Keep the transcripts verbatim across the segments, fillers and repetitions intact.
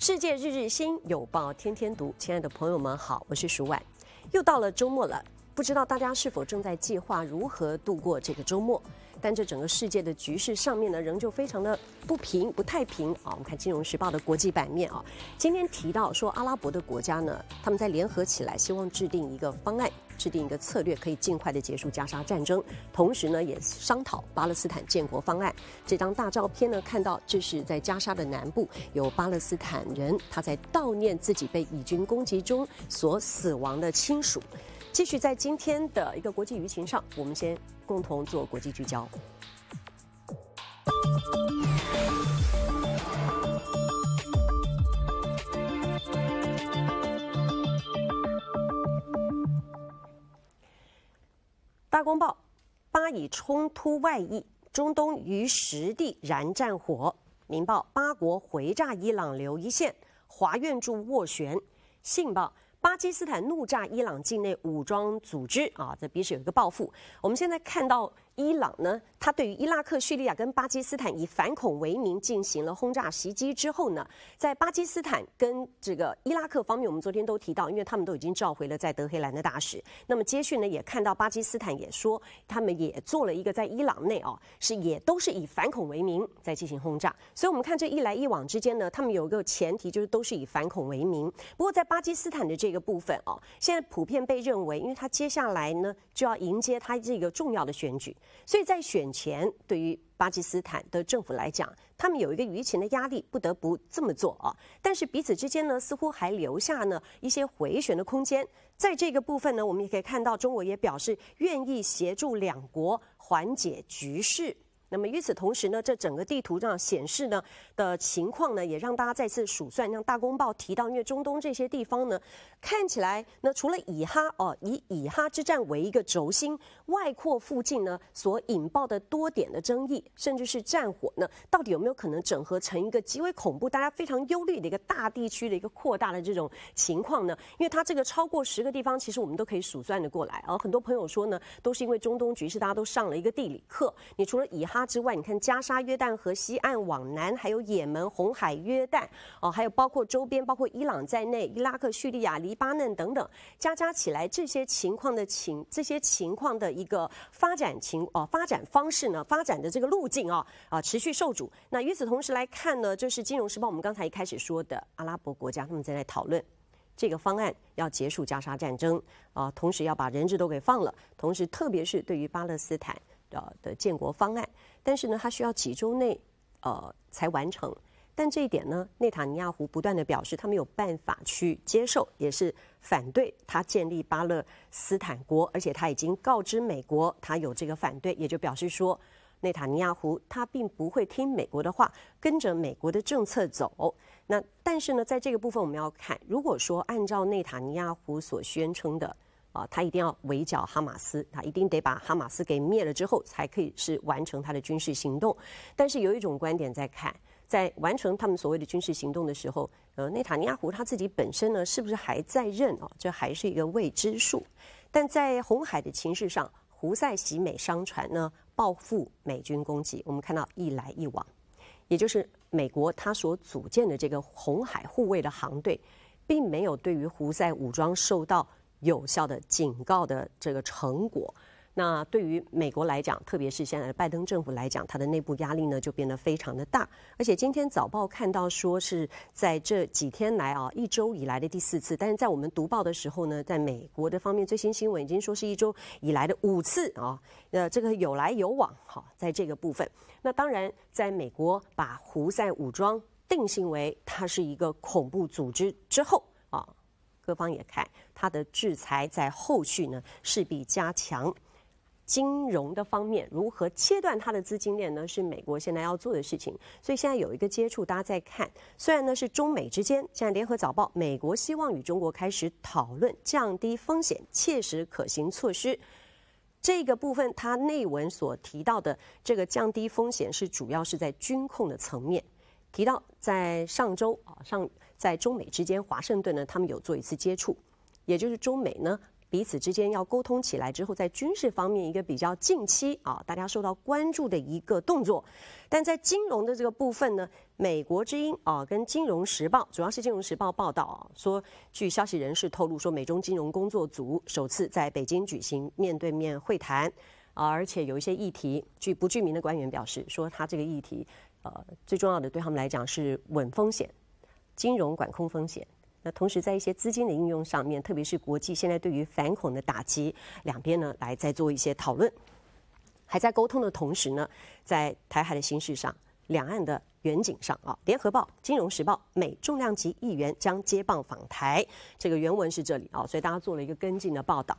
世界日日新，有报天天读。亲爱的朋友们好，我是舒婉。又到了周末了，不知道大家是否正在计划如何度过这个周末？但这整个世界的局势上面呢，仍旧非常的不平、不太平啊。我们看《金融时报》的国际版面啊，今天提到说，阿拉伯的国家呢，他们在联合起来，希望制定一个方案。制定一个策略，可以尽快的结束加沙战争，同时呢，也商讨巴勒斯坦建国方案。这张大照片呢，看到这是在加沙的南部，有巴勒斯坦人，他在悼念自己被以军攻击中所死亡的亲属。继续在今天的一个国际舆情上，我们先共同做国际聚焦。大公报：巴以冲突外溢，中东于实地燃战火。明报：八国回炸伊朗留一线，华院驻斡旋。信报：巴基斯坦怒炸伊朗境内武装组织啊，这必须有一个报复。我们现在看到伊朗呢，它对于伊拉克、叙利亚跟巴基斯坦以反恐为名进行了轰炸袭击之后呢，在巴基斯坦跟这个伊拉克方面，我们昨天都提到，因为他们都已经召回了在德黑兰的大使。那么接续呢，也看到巴基斯坦也说，他们也做了一个在伊朗内啊，是也都是以反恐为名在进行轰炸。所以我们看这一来一往之间呢，他们有一个前提就是都是以反恐为名。不过在巴基斯坦的这这个部分啊，现在普遍被认为，因为他接下来呢就要迎接他这个重要的选举，所以在选前，对于巴基斯坦的政府来讲，他们有一个舆情的压力，不得不这么做啊。但是彼此之间呢，似乎还留下呢一些回旋的空间。在这个部分呢，我们也可以看到，中国也表示愿意协助两国缓解局势。那么与此同时呢，这整个地图上显示呢的情况呢，也让大家再次数算，让大公报提到，因为中东这些地方呢，看起来呢，除了以哈哦，以以哈之战为一个轴心，外扩附近呢所引爆的多点的争议，甚至是战火呢，到底有没有可能整合成一个极为恐怖、大家非常忧虑的一个大地区的一个扩大的这种情况呢？因为它这个超过十个地方，其实我们都可以数算的过来啊。很多朋友说呢，都是因为中东局势，大家都上了一个地理课，你除了以哈之外，你看加沙、约旦河西岸往南，还有也门、红海、约旦，哦，还有包括周边，包括伊朗在内，伊拉克、叙利亚、黎巴嫩等等，加加起来这些情况的情，这些情况的一个发展情哦，发展方式呢，发展的这个路径啊啊，持续受阻。那与此同时来看呢，就是《金融时报》我们刚才一开始说的，阿拉伯国家他们正在讨论。这个方案要结束加沙战争啊，同时要把人质都给放了，同时特别是对于巴勒斯坦的的建国方案，但是呢，它需要几周内呃才完成。但这一点呢，内塔尼亚胡不断的表示，他没有办法去接受，也是反对他建立巴勒斯坦国，而且他已经告知美国，他有这个反对，也就表示说，内塔尼亚胡他并不会听美国的话，跟着美国的政策走。那但是呢，在这个部分我们要看，如果说按照内塔尼亚胡所宣称的，啊，他一定要围剿哈马斯，他一定得把哈马斯给灭了之后，才可以是完成他的军事行动。但是有一种观点在看，在完成他们所谓的军事行动的时候，呃，内塔尼亚胡他自己本身呢，是不是还在任啊？这还是一个未知数。但在红海的情势上，胡塞袭美商船呢报复美军攻击，我们看到一来一往。也就是美国他所组建的这个红海护卫的航队，并没有对于胡塞武装受到有效的警告的这个成果。那对于美国来讲，特别是现在的拜登政府来讲，它的内部压力呢就变得非常的大。而且今天早报看到说是在这几天来啊，一周以来的第四次。但是在我们读报的时候呢，在美国的方面最新新闻已经说是一周以来的五次啊。呃，这个有来有往，好，在这个部分。那当然，在美国把胡塞武装定性为它是一个恐怖组织之后啊，各方也看它的制裁在后续呢势必加强。金融的方面，如何切断它的资金链呢？是美国现在要做的事情。所以现在有一个接触，大家在看。虽然呢是中美之间，现在联合早报，美国希望与中国开始讨论降低风险、切实可行措施。这个部分，它内文所提到的这个降低风险，是主要是在军控的层面。提到在上周啊，上在中美之间，华盛顿呢，他们有做一次接触，也就是中美呢彼此之间要沟通起来之后，在军事方面一个比较近期啊，大家受到关注的一个动作。但在金融的这个部分呢，美国之音啊跟《金融时报》，主要是《金融时报》报道啊，说据消息人士透露说，美中金融工作组首次在北京举行面对面会谈。 而且有一些议题，据不具名的官员表示，说他这个议题，呃，最重要的对他们来讲是稳风险、金融管控风险。那同时在一些资金的应用上面，特别是国际现在对于反恐的打击，两边呢来再做一些讨论。还在沟通的同时呢，在台海的形势上、两岸的远景上啊，《联合报》《金融时报》美重量级议员将接棒访台，这个原文是这里啊，所以大家做了一个跟进的报道。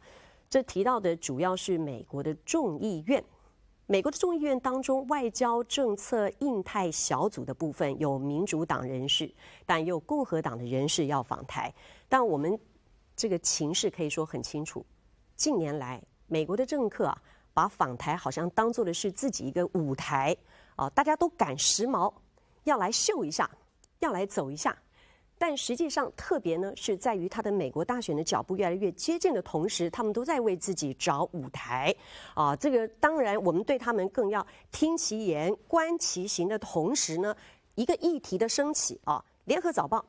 这提到的主要是美国的众议院，美国的众议院当中，外交政策印太小组的部分有民主党人士，但也有共和党的人士要访台。但我们这个情势可以说很清楚，近年来美国的政客啊，把访台好像当做的是自己一个舞台啊，大家都赶时髦，要来秀一下，要来走一下。 但实际上，特别呢是在于他的美国大选的脚步越来越接近的同时，他们都在为自己找舞台，啊，这个当然我们对他们更要听其言观其行的同时呢，一个议题的升起啊，《联合早报》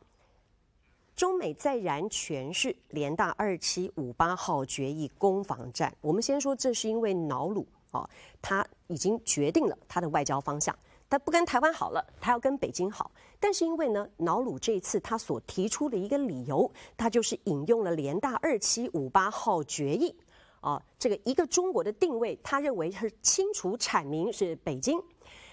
中美再燃全是联大二七五八号决议攻防战。我们先说，这是因为瑙鲁啊，他已经决定了他的外交方向。 他不跟台湾好了，他要跟北京好。但是因为呢，瑙鲁这一次他所提出的一个理由，他就是引用了联大二七五八号决议，啊，这个一个中国的定位，他认为是清楚阐明是北京。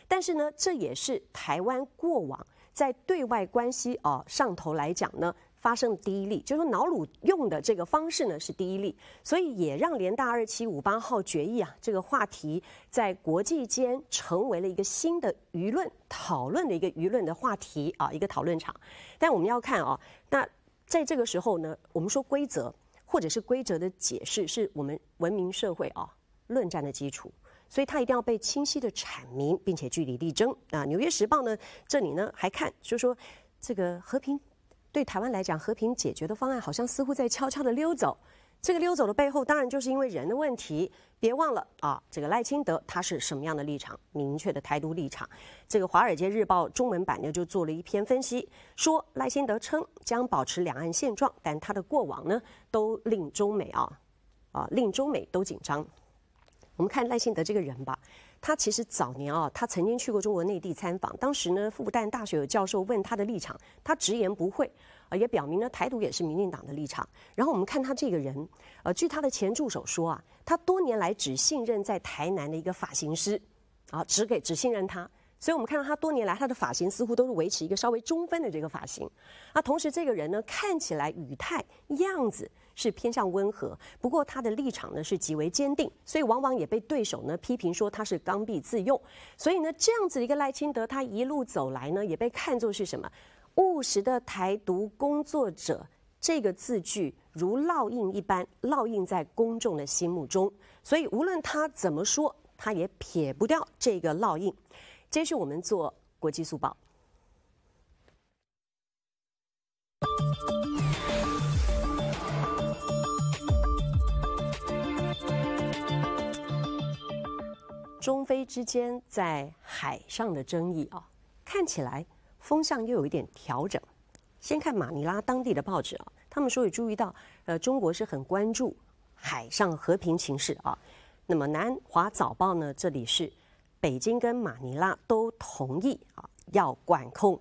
但是呢，这也是台湾过往在对外关系啊上头来讲呢。 发生第一例，就是说瑙鲁用的这个方式呢是第一例，所以也让联大二七五八号决议啊这个话题在国际间成为了一个新的舆论讨论的一个舆论的话题啊一个讨论场。但我们要看啊，那在这个时候呢，我们说规则或者是规则的解释是我们文明社会啊论战的基础。 所以它一定要被清晰的阐明，并且据理力争啊。《纽约时报》呢，这里呢还看就是说这个和平。 对台湾来讲，和平解决的方案好像似乎在悄悄地溜走。这个溜走的背后，当然就是因为人的问题。别忘了啊，这个赖清德他是什么样的立场，明确的台独立场。这个《华尔街日报》中文版呢就做了一篇分析，说赖清德称将保持两岸现状，但他的过往呢都令中美啊啊令中美都紧张。我们看赖清德这个人吧。 他其实早年啊，他曾经去过中国内地参访。当时呢，复旦大学有教授问他的立场，他直言不讳，呃，也表明呢，台独也是民进党的立场。然后我们看他这个人，呃，据他的前助手说啊，他多年来只信任在台南的一个发型师，啊，只给只信任他。所以我们看到他多年来他的发型似乎都是维持一个稍微中分的这个发型。啊，同时这个人呢，看起来语态样子。 是偏向温和，不过他的立场呢是极为坚定，所以往往也被对手呢批评说他是刚愎自用。所以呢，这样子的一个赖清德，他一路走来呢，也被看作是什么务实的台独工作者这个字句，如烙印一般烙印在公众的心目中。所以无论他怎么说，他也撇不掉这个烙印。这是我们做国际速报。 中非之间在海上的争议啊，看起来风向又有一点调整。先看马尼拉当地的报纸啊，他们说也注意到，呃，中国是很关注海上和平情势啊。那么《南华早报》呢，这里是北京跟马尼拉都同意啊，要管控，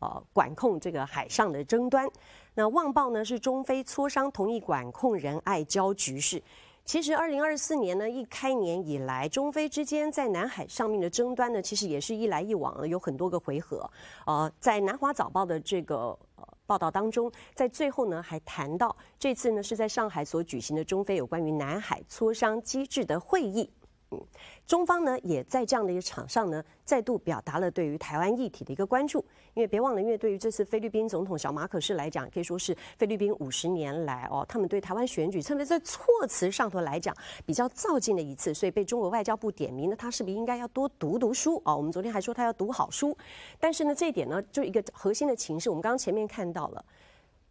呃，管控这个海上的争端。那《旺报》呢，是中非磋商同意管控仁爱礁局势。 其实，二零二四年呢，一开年以来，中非之间在南海上面的争端呢，其实也是一来一往，有很多个回合。呃，在《南华早报》的这个呃报道当中，在最后呢，还谈到这次呢是在上海所举行的中非有关于南海磋商机制的会议。嗯，中方呢也在这样的一个场上呢，再度表达了对于台湾议题的一个关注。因为别忘了，因为对于这次菲律宾总统小马可仕来讲，可以说是菲律宾五十年来哦，他们对台湾选举，特别在措辞上头来讲比较躁进的一次，所以被中国外交部点名呢，他是不是应该要多读读书啊？我们昨天还说他要读好书，但是呢，这一点呢，就一个核心的情势，我们刚刚前面看到了，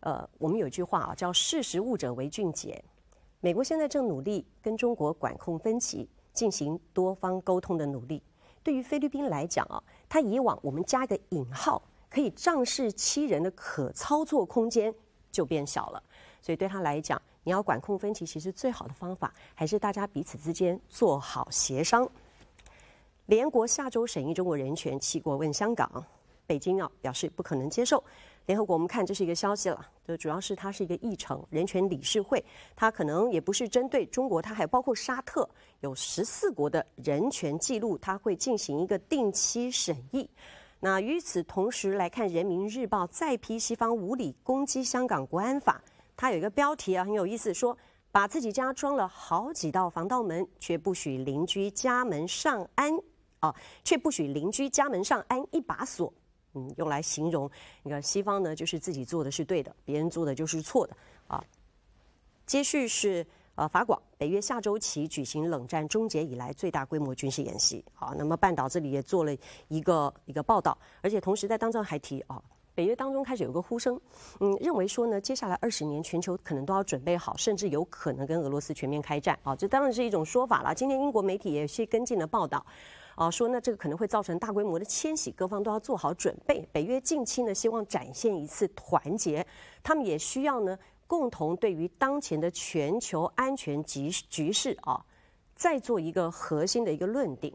呃，我们有一句话啊，叫“识时务者为俊杰”。美国现在正努力跟中国管控分歧，进行多方沟通的努力。对于菲律宾来讲啊，它以往我们加一个引号，可以仗势欺人的可操作空间就变小了。所以对他来讲，你要管控分歧，其实最好的方法还是大家彼此之间做好协商。联合国下周审议中国人权，七国问香港。 北京啊表示不可能接受。联合国我们看这是一个消息了，就主要是它是一个议程，人权理事会，它可能也不是针对中国，它还包括沙特，有十四国的人权记录，它会进行一个定期审议。那与此同时来看，《人民日报》再批西方无理攻击香港国安法，它有一个标题啊很有意思，说把自己家装了好几道防盗门，却不许邻居家门上安啊，却不许邻居家门上安一把锁。 嗯，用来形容你看西方呢，就是自己做的是对的，别人做的就是错的啊。接续是呃法广，北约下周起举行冷战终结以来最大规模军事演习。好，那么半岛这里也做了一个一个报道，而且同时在当中还提啊，北约当中开始有个呼声，嗯，认为说呢，接下来二十年全球可能都要准备好，甚至有可能跟俄罗斯全面开战啊。这当然是一种说法了。今天英国媒体也是跟进了报道。 啊，说呢，这个可能会造成大规模的迁徙，各方都要做好准备。北约近期呢，希望展现一次团结，他们也需要呢，共同对于当前的全球安全局局势啊，再做一个核心的一个论定。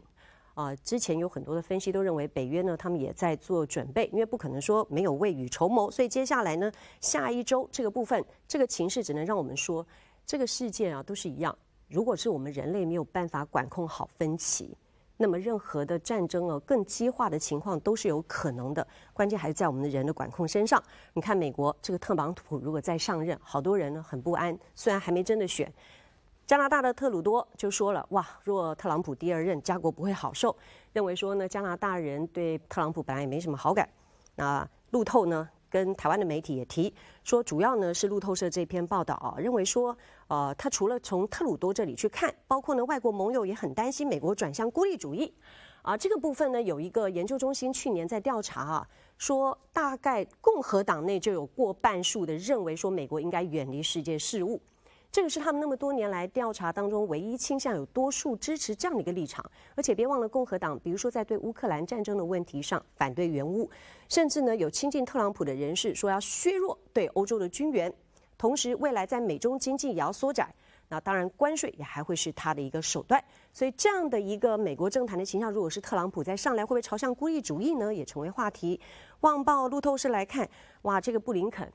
啊，之前有很多的分析都认为，北约呢，他们也在做准备，因为不可能说没有未雨绸缪。所以接下来呢，下一周这个部分，这个情势只能让我们说，这个事件啊，都是一样。如果是我们人类没有办法管控好分歧。 那么任何的战争啊，更激化的情况都是有可能的，关键还是在我们的人的管控身上。你看美国这个特朗普如果再上任，好多人呢很不安，虽然还没真的选。加拿大的特鲁多就说了，哇，若特朗普第二任，家国不会好受。认为说呢，加拿大人对特朗普本来也没什么好感。那路透呢？ 跟台湾的媒体也提说，主要呢是路透社这篇报道啊，认为说，呃，他除了从特鲁多这里去看，包括呢外国盟友也很担心美国转向孤立主义，啊，这个部分呢有一个研究中心去年在调查啊，说大概共和党内就有过半数的认为说美国应该远离世界事务，这个是他们那么多年来调查当中唯一倾向有多数支持这样的一个立场，而且别忘了共和党，比如说在对乌克兰战争的问题上反对援乌。 甚至呢，有亲近特朗普的人士说要削弱对欧洲的军援，同时未来在美中经济也要缩窄。那当然，关税也还会是他的一个手段。所以这样的一个美国政坛的形象，如果是特朗普再上来，会不会朝向孤立主义呢？也成为话题。望报路透社来看，哇，这个布林肯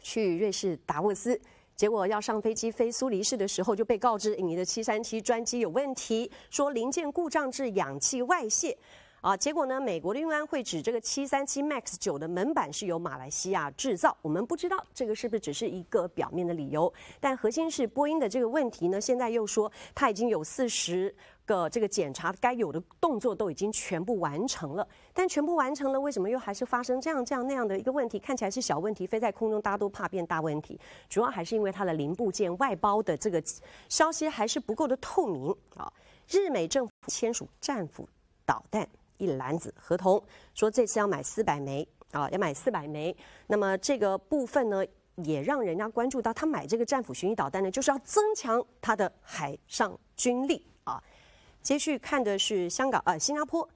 去瑞士达沃斯。 结果要上飞机飞苏黎世的时候，就被告知你的七三七专机有问题，说零件故障致氧气外泄，啊，结果呢，美国的运安会指这个七三七 MAX 九的门板是由马来西亚制造，我们不知道这个是不是只是一个表面的理由，但核心是波音的这个问题呢，现在又说它已经有四十。 个这个检查该有的动作都已经全部完成了，但全部完成了，为什么又还是发生这样这样那样的一个问题？看起来是小问题，飞在空中大家都怕变大问题，主要还是因为它的零部件外包的这个消息还是不够的透明啊。日美政府签署战斧导弹一篮子合同，说这次要买四百枚啊，要买四百枚。那么这个部分呢？ 也让人家关注到，他买这个战斧巡弋导弹呢，就是要增强他的海上军力啊。接续看的是香港呃新加坡，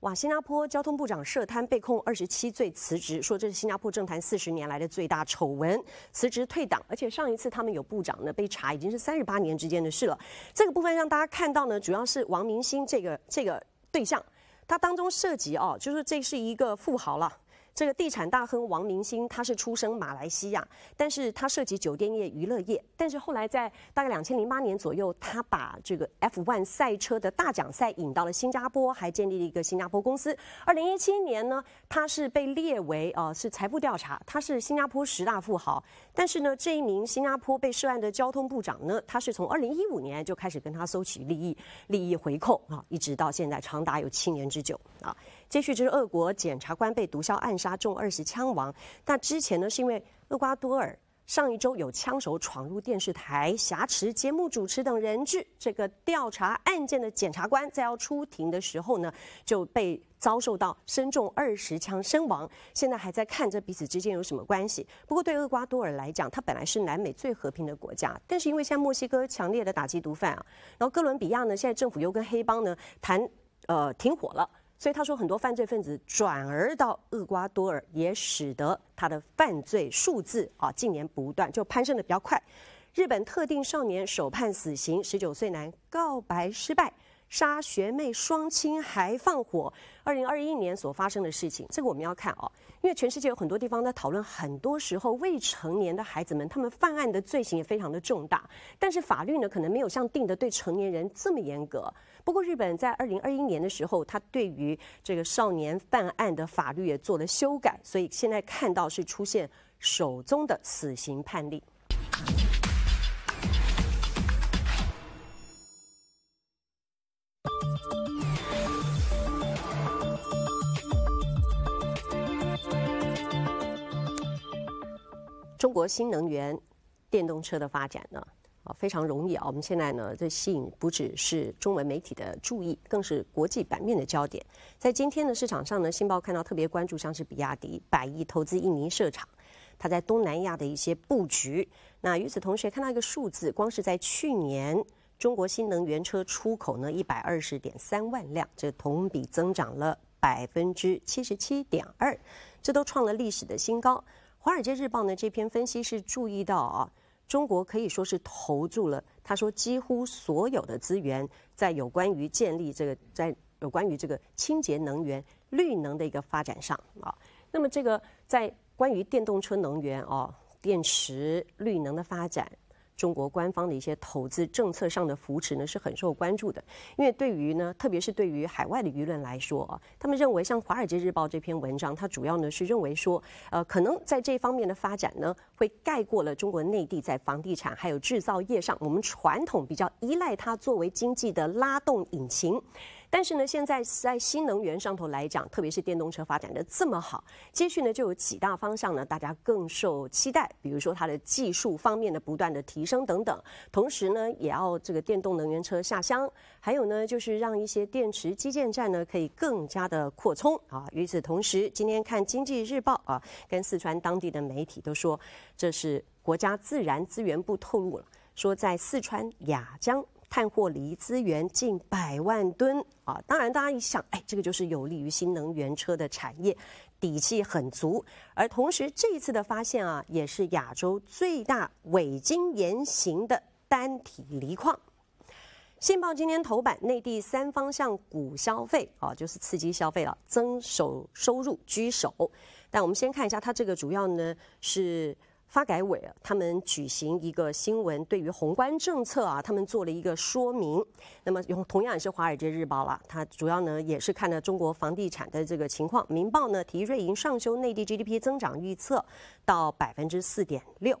哇，新加坡交通部长涉贪被控二十七罪辞职，说这是新加坡政坛四十年来的最大丑闻，辞职退党。而且上一次他们有部长呢被查，已经是三十八年之间的事了。这个部分让大家看到呢，主要是王明星这个这个对象，他当中涉及哦，就是这是一个富豪了。 这个地产大亨王明星，他是出生马来西亚，但是他涉及酒店业、娱乐业，但是后来在大概两千零八年左右，他把这个 F 一 赛车的大奖赛引到了新加坡，还建立了一个新加坡公司。二零一七年呢，他是被列为呃是财富调查，他是新加坡十大富豪。但是呢，这一名新加坡被涉案的交通部长呢，他是从二零一五年就开始跟他收取利益、利益回扣啊，一直到现在长达有七年之久啊。 接续就是俄国检察官被毒枭暗杀，中二十枪亡。那之前呢，是因为厄瓜多尔上一周有枪手闯入电视台挟持节目主持等人质，这个调查案件的检察官在要出庭的时候呢，就被遭受到身中二十枪身亡。现在还在看这彼此之间有什么关系。不过对厄瓜多尔来讲，它本来是南美最和平的国家，但是因为现在墨西哥强烈的打击毒贩啊，然后哥伦比亚呢，现在政府又跟黑帮呢谈呃停火了。 所以他说，很多犯罪分子转而到厄瓜多尔，也使得他的犯罪数字啊，近年不断就攀升的比较快。日本特定少年首判死刑，十九岁男告白失败，杀学妹双亲还放火。二零二一年所发生的事情，这个我们要看啊，因为全世界有很多地方在讨论，很多时候未成年的孩子们，他们犯案的罪行也非常的重大，但是法律呢，可能没有像定的对成年人这么严格。 不过，日本在二零二一年的时候，他对于这个少年犯案的法律也做了修改，所以现在看到是出现首宗的死刑判例。中国新能源电动车的发展呢？ 啊，非常容易啊！我们现在呢，这吸引不只是中文媒体的注意，更是国际版面的焦点。在今天的市场上呢，《信报》看到特别关注像是比亚迪百亿投资印尼设厂，它在东南亚的一些布局。那与此同时，看到一个数字，光是在去年中国新能源车出口呢，一百二十点三万辆，这同比增长了百分之七十七点二，这都创了历史的新高。《华尔街日报》呢这篇分析是注意到啊。 中国可以说是投注了，他说几乎所有的资源在有关于建立这个，在有关于这个清洁能源、绿能的一个发展上啊。那么这个在关于电动车能源啊、电池、绿能的发展，中国官方的一些投资政策上的扶持呢是很受关注的。因为对于呢，特别是对于海外的舆论来说啊，他们认为像《华尔街日报》这篇文章，它主要呢是认为说，呃，可能在这方面的发展呢。 会盖过了中国内地在房地产还有制造业上，我们传统比较依赖它作为经济的拉动引擎。但是呢，现在在新能源上头来讲，特别是电动车发展的这么好，接续呢就有几大方向呢，大家更受期待。比如说它的技术方面的不断的提升等等，同时呢也要这个电动能源车下乡，还有呢就是让一些电池基建站呢可以更加的扩充啊。与此同时，今天看《经济日报》啊，跟四川当地的媒体都说。 这是国家自然资源部透露了，说在四川雅江探获锂资源近百万吨啊！当然，大家一想，哎，这个就是有利于新能源车的产业，底气很足。而同时，这一次的发现啊，也是亚洲最大伪晶岩型的单体锂矿。 信报今天头版，内地三方向鼓消费啊，就是刺激消费了，增收收入居首。但我们先看一下，它这个主要呢是发改委啊，他们举行一个新闻，对于宏观政策啊，他们做了一个说明。那么用同样也是《华尔街日报》啦，它主要呢也是看了中国房地产的这个情况。《明报》呢提瑞银上修内地 G D P 增长预测到百分之四点六，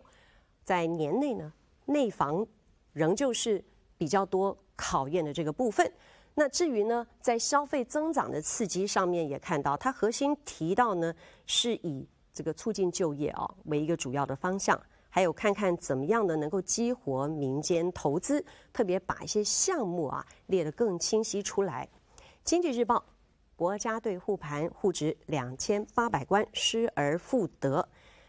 在年内呢内房仍旧是比较多。 考验的这个部分，那至于呢，在消费增长的刺激上面也看到，它核心提到呢，是以这个促进就业啊为一个主要的方向，还有看看怎么样的能够激活民间投资，特别把一些项目啊列得更清晰出来。经济日报，国家队护盘护值两千八百关失而复得，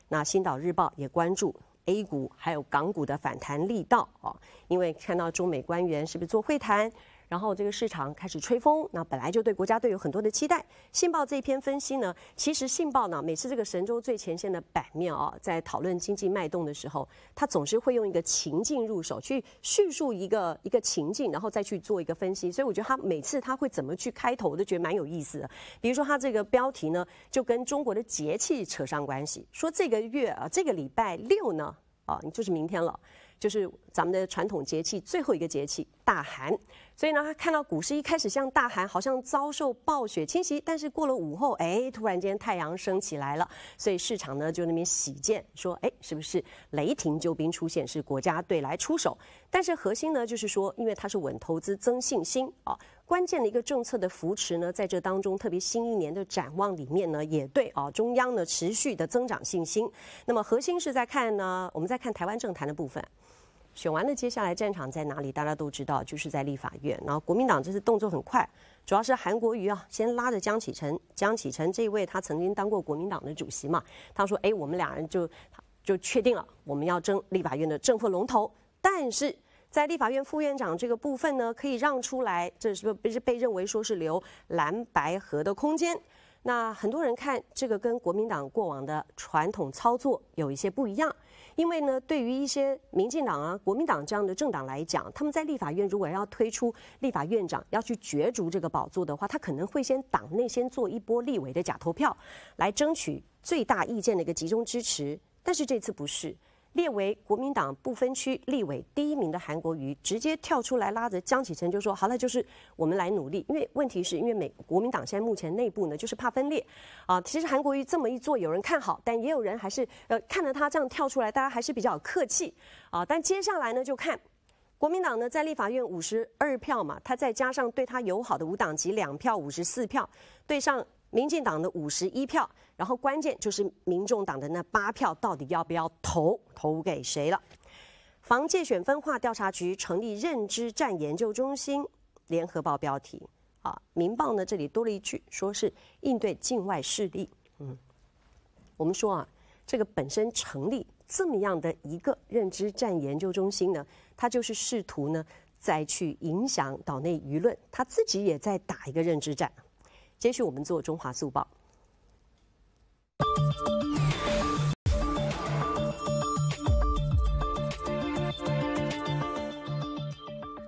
那星岛日报也关注。 A 股还有港股的反弹力道啊，因为看到中美官员是不是做会谈，然后这个市场开始吹风，那本来就对国家队有很多的期待。信报这一篇分析呢，其实信报呢每次这个神州最前线的版面啊，在讨论经济脉动的时候，它总是会用一个情境入手去叙述一个一个情境，然后再去做一个分析。所以我觉得它每次它会怎么去开头，我都觉得蛮有意思的。比如说它这个标题呢，就跟中国的节气扯上关系，说这个月啊，这个礼拜六呢。 啊，就是明天了，就是咱们的传统节气最后一个节气大寒，所以呢，他看到股市一开始像大寒，好像遭受暴雪侵袭，但是过了午后，哎，突然间太阳升起来了，所以市场呢就那边喜见，说哎，是不是雷霆救兵出现，是国家队来出手？但是核心呢就是说，因为它是稳投资增信心啊，关键的一个政策的扶持呢，在这当中，特别新一年的展望里面呢，也对啊中央呢持续的增长信心。那么核心是在看呢，我们在看台湾政坛的部分。 选完了，接下来战场在哪里？大家都知道，就是在立法院。然后国民党这次动作很快，主要是韩国瑜啊，先拉着江启臣。江启臣这一位，他曾经当过国民党的主席嘛，他说：“哎，我们俩人就就确定了，我们要争立法院的正副龙头。”但是在立法院副院长这个部分呢，可以让出来，这是不是被认为说是留蓝白合的空间？那很多人看这个跟国民党过往的传统操作有一些不一样。 因为呢，对于一些民进党啊、国民党这样的政党来讲，他们在立法院如果要推出立法院长要去角逐这个宝座的话，他可能会先党内先做一波立委的假投票，来争取最大意见的一个集中支持。但是这次不是，列为国民党不分区立委第一名的韩国瑜直接跳出来拉着江启臣就说：“好了，就是我们来努力。”因为问题是因为美国民党现在目前内部呢就是怕分裂啊。其实韩国瑜这么一做，有人看好，但也有人还是呃看着他这样跳出来，大家还是比较客气啊。但接下来呢，就看国民党呢在立法院五十二票嘛，他再加上对他友好的无党籍两票，五十四票，对上民进党的五十一票。 然后关键就是民众党的那八票到底要不要投，投给谁了？防界选分化调查局成立认知战研究中心，联合报标题啊，民报呢这里多了一句，说是应对境外势力。嗯，我们说啊，这个本身成立这么样的一个认知战研究中心呢，它就是试图呢再去影响岛内舆论，它自己也在打一个认知战。接续我们做中华速报。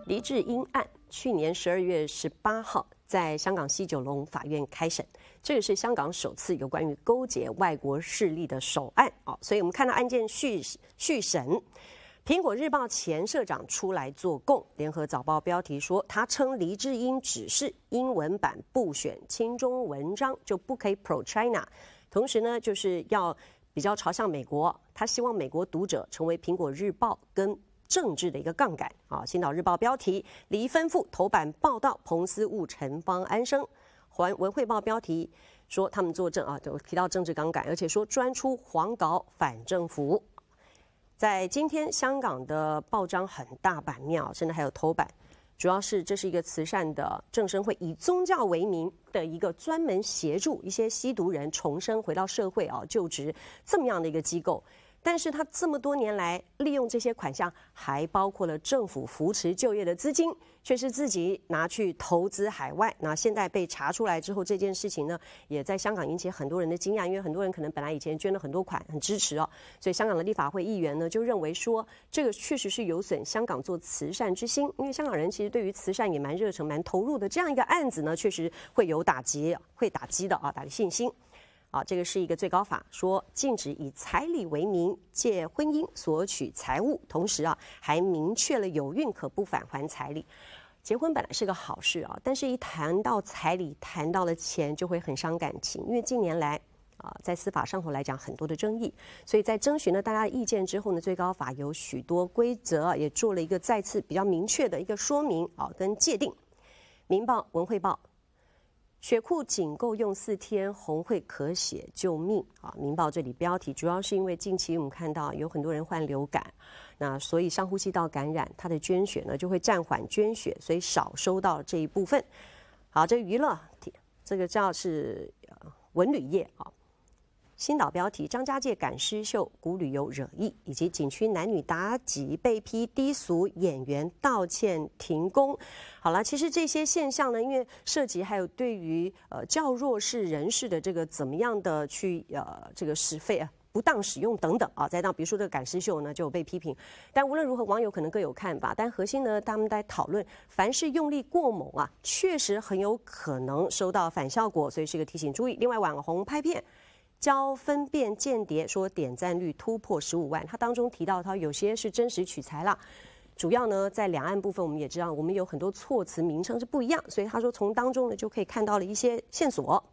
黎智英案去年十二月十八号在香港西九龙法院开审，这也是香港首次有关于勾结外国势力的首案啊，所以我们看到案件续续审。 苹果日报前社长出来作供，联合早报标题说，他称黎智英只是英文版不选亲中文章就不可以 pro China， 同时呢，就是要比较朝向美国，他希望美国读者成为苹果日报跟政治的一个杠杆啊。星岛日报标题，黎吩咐头版报道彭斯误陈方安生，环文汇报标题说他们作证啊，就提到政治杠杆，而且说专出黄搞反政府。 在今天，香港的报章很大版面啊，甚至还有头版，主要是这是一个慈善的正生会，以宗教为名的一个专门协助一些吸毒人重生回到社会啊就职这么样的一个机构。但是他这么多年来利用这些款项，还包括了政府扶持就业的资金，却是自己拿去投资海外。那现在被查出来之后，这件事情呢，也在香港引起很多人的惊讶，因为很多人可能本来以前捐了很多款，很支持哦，所以香港的立法会议员呢就认为说，这个确实是有损香港做慈善之心，因为香港人其实对于慈善也蛮热诚、蛮投入的。这样一个案子呢，确实会有打击，会打击的啊，打击信心。 啊，这个是一个最高法说禁止以彩礼为名借婚姻索取财物，同时啊还明确了有孕可不返还彩礼。结婚本来是个好事啊，但是一谈到彩礼，谈到了钱，就会很伤感情，因为近年来。 啊，在司法上头来讲，很多的争议，所以在征询了大家的意见之后呢，最高法有许多规则，也做了一个再次比较明确的一个说明啊，跟界定。民报、文汇报，血库仅够用四天，红会咳血救命啊！民报这里标题主要是因为近期我们看到有很多人患流感，那所以上呼吸道感染，它的捐血呢就会暂缓捐血，所以少收到这一部分。好，这娱乐，这个叫是文旅业啊。 新岛标题：张家界赶尸秀，古旅游惹议，以及景区男女妲己被批低俗，演员道歉停工。好了，其实这些现象呢，因为涉及还有对于呃较弱势人士的这个怎么样的去呃这个使费啊。 不当使用等等啊，再到比如说这个赶尸秀呢就有被批评，但无论如何网友可能各有看法，但核心呢他们在讨论，凡是用力过猛啊，确实很有可能收到反效果，所以是一个提醒注意。另外网红拍片教分辨间谍，说点赞率突破十五万，他当中提到他有些是真实取材啦。 主要呢，在两岸部分，我们也知道，我们有很多措辞名称是不一样，所以他说从当中呢就可以看到了一些线索。